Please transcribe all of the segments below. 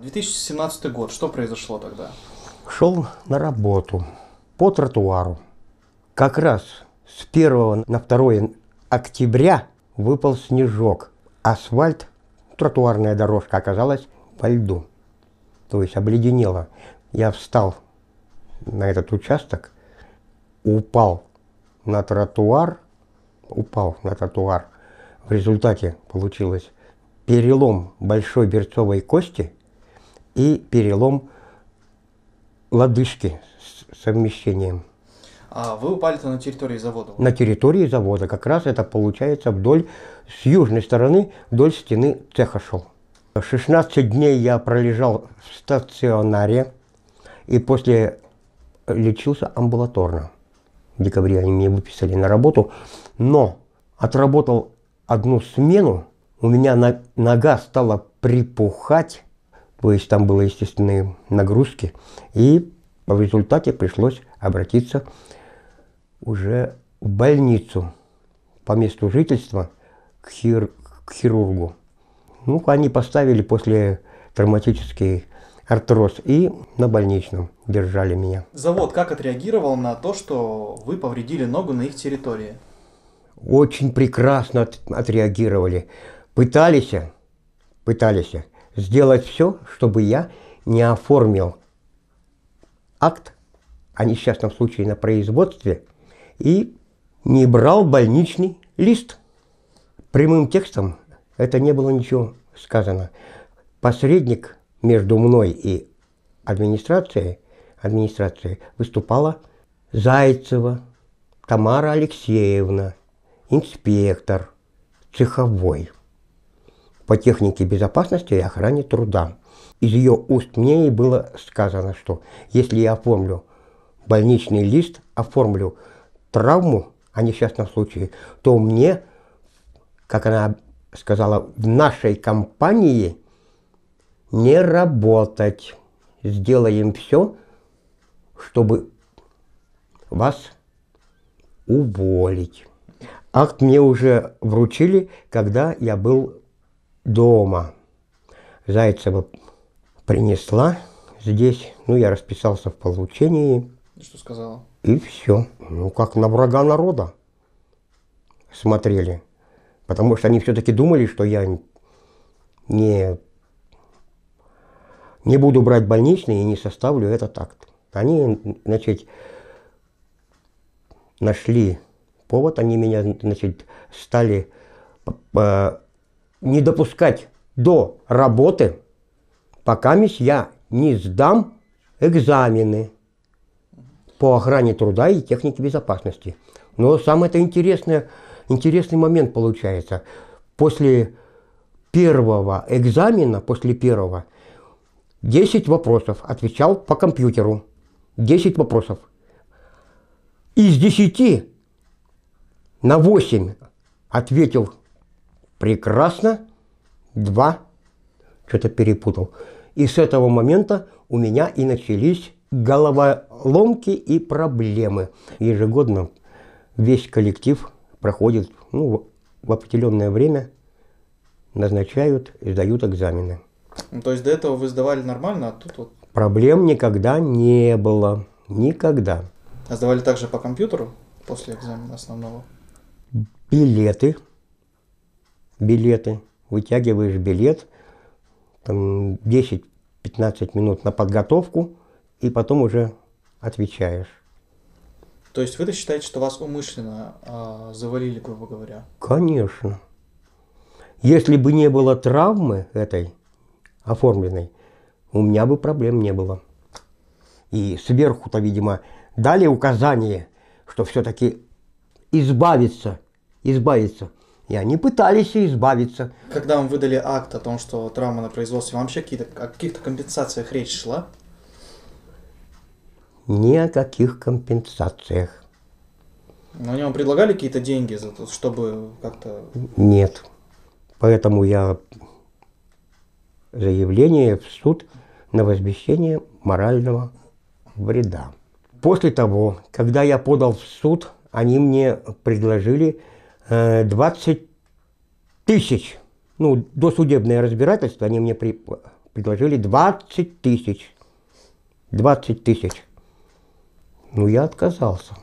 2017 год. Что произошло тогда? Шел на работу по тротуару. Как раз с 1 на 2 октября выпал снежок. Асфальт, тротуарная дорожка оказалась во льду. То есть обледенела. Я встал на этот участок, упал на тротуар. В результате получилось перелом большой берцовой кости и перелом лодыжки с совмещением. А вы упали-то на территории завода? На территории завода. Как раз это получается вдоль, с южной стороны, вдоль стены цеха шел. 16 дней я пролежал в стационаре и после лечился амбулаторно. В декабре они меня выписали на работу, но отработал одну смену, у меня нога стала припухать, то есть там были естественные нагрузки, и в результате пришлось обратиться уже в больницу по месту жительства к хирургу. Ну, они поставили после травматический артроз и на больничном держали меня. Завод как отреагировал на то, что вы повредили ногу на их территории? Очень прекрасно отреагировали. Пытались сделать все, чтобы я не оформил акт о несчастном случае на производстве и не брал больничный лист. Прямым текстом это не было ничего сказано. Посредник между мной и администрацией выступала Зайцева Тамара Алексеевна, инспектор цеховой по технике безопасности и охране труда. Из ее уст мне и было сказано, что если я оформлю больничный лист, оформлю травму о несчастном случае, то мне, как она сказала, в нашей компании не работать. Сделаем все, чтобы вас уволить. Акт мне уже вручили, когда я был дома. Зайцева принесла здесь, ну, я расписался в получении. Что сказала? И все. Ну, как на врага народа смотрели. Потому что они все-таки думали, что я не буду брать больничный и не составлю этот акт. Они, значит, нашли повод, они меня, значит, стали не допускать до работы, пока я не сдам экзамены по охране труда и технике безопасности. Но самое-то интересное... Интересный момент получается. После первого экзамена, 10 вопросов отвечал по компьютеру. 10 вопросов. Из 10 на 8 ответил прекрасно, 2 что-то перепутал. И с этого момента у меня и начались головоломки и проблемы. Ежегодно весь коллектив проходит, ну, в определенное время, назначают и сдают экзамены. Ну, то есть до этого вы сдавали нормально, а тут вот... Проблем никогда не было. Никогда. А сдавали также по компьютеру после экзамена основного? Билеты. Вытягиваешь билет, там 10-15 минут на подготовку, и потом уже отвечаешь. То есть вы-то считаете, что вас умышленно завалили, грубо говоря? Конечно. Если бы не было травмы этой оформленной, у меня бы проблем не было. И сверху-то, видимо, дали указание, что все-таки избавиться. И они пытались избавиться. Когда вам выдали акт о том, что травма на производстве, вам вообще о каких-то компенсациях речь шла? Ни о каких компенсациях. Но они вам предлагали какие-то деньги за то, чтобы как-то... Нет. Поэтому я заявление в суд на возмещение морального вреда. После того, когда я подал в суд, они мне предложили 20 тысяч ну, досудебное разбирательство, они мне предложили 20 тысяч. 20 тысяч. Ну, я отказался.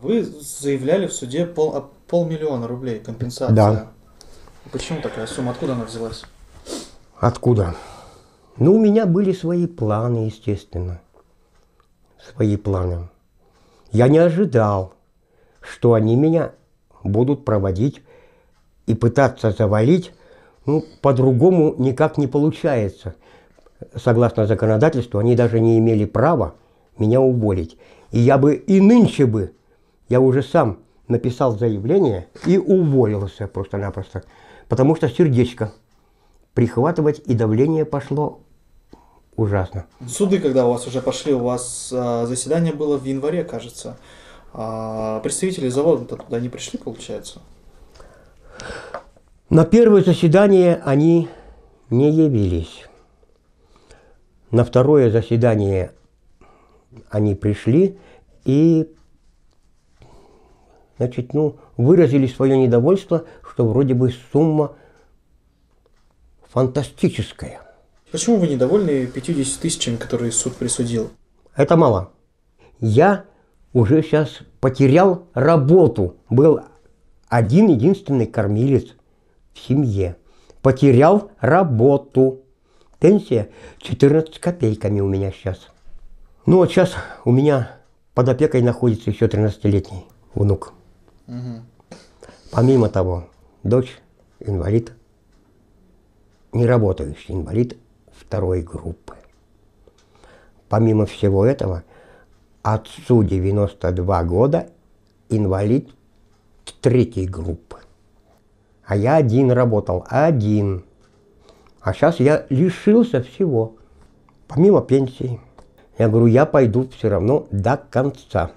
Вы заявляли в суде полмиллиона рублей компенсации. Да. Почему такая сумма? Откуда она взялась? Откуда? Ну, у меня были свои планы, естественно. Свои планы. Я не ожидал, что они меня будут проводить и пытаться завалить. Ну, по-другому никак не получается. Согласно законодательству, они даже не имели права меня уволить. И я бы и нынче бы, я уже сам написал заявление и уволился просто-напросто. Потому что сердечко прихватывать и давление пошло ужасно. Суды, когда у вас уже пошли, у вас заседание было в январе, кажется. Представители завода туда не пришли, получается? На первое заседание они не явились. На второе заседание они пришли и, значит, ну, выразили свое недовольство, что вроде бы сумма фантастическая. Почему вы недовольны 50 тысячами, которые суд присудил? Это мало. Я уже сейчас потерял работу. Был один-единственный кормилец в семье. Потерял работу. Пенсия 14 копейками у меня сейчас. Ну вот сейчас у меня под опекой находится еще 13-летний внук. Угу. Помимо того, дочь инвалид, неработающий инвалид второй группы. Помимо всего этого, отцу 92 года, инвалид третьей группы. А я один работал, один. А сейчас я лишился всего, помимо пенсии. Я говорю, я пойду все равно до конца.